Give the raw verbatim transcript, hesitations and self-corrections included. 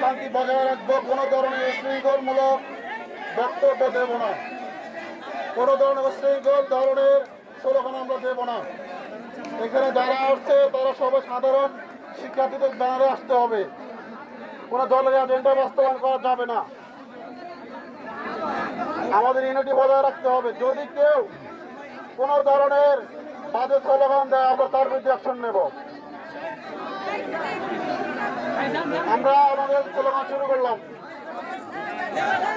शांति बजाय रखब शृंखलमूलक बक्तव्य देव ना कोनो धरनेर शृंखल धरनेर स्लोगान देव ना एखाने जारा आसछे तारा सबाई साधारण शिक्षार्थीदेर बैनारे आसते होबे कोनो दलेर एजेंडा बास्तबायन करा जाबे ना आमादेर यूनिटी बजाय रखते होबे यदि केउ कोनो धरनेर बाजे स्लोगान देय आमरा तार बिरुद्धे एक्शन नेब আমরা আমাদের স্লোগান শুরু করলাম।